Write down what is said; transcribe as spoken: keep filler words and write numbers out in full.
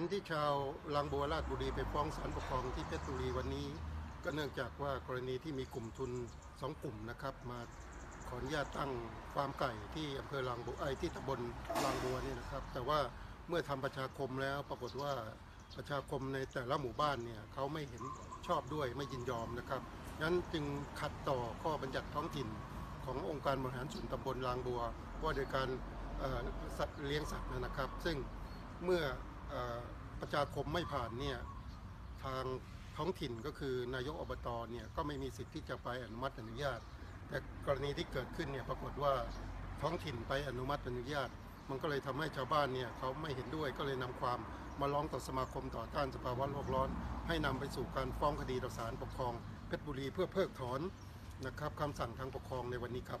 นที่ชาวลางบัวราชบุรีไปฟ้องศาลปกครองที่เพชรบุรีวันนี้ก็เนื่องจากว่ากรณีที่มีกลุ่มทุนสองกลุ่มนะครับมาขออนุญาตตั้งฟาร์มไก่ที่อำเภอลางบัวไอที่ตำบลลางบัวนี่นะครับแต่ว่าเมื่อทำประชาคมแล้วปรากฏว่าประชาคมในแต่ละหมู่บ้านเนี่ยเขาไม่เห็นชอบด้วยไม่ยินยอมนะครับนั้นจึงขัดต่อข้อบัญญัติท้องถิ่นขององค์การบริหารส่วนตำบลลางบัวว่าโดยการสัตว์เลี้ยงสัตว์นะครับซึ่งเมื่อประชาคมไม่ผ่านเนี่ยทางท้องถิ่นก็คือนายกอบตเนี่ยก็ไม่มีสิทธิ์ที่จะไปอนุมัติอนุญาตแต่กรณีที่เกิดขึ้นเนี่ยปรากฏว่าท้องถิ่นไปอนุมัติอนุญาตมันก็เลยทำให้ชาวบ้านเนี่ยเขาไม่เห็นด้วยก็เลยนำความมาร้องต่อสมาคมต่อต้านสภาวะโลกร้อนให้นำไปสู่การฟ้องคดีต่อศาลปกครองเพชรบุรีเพื่อเพิกถอนนะครับคำสั่งทางปกครองในวันนี้ครับ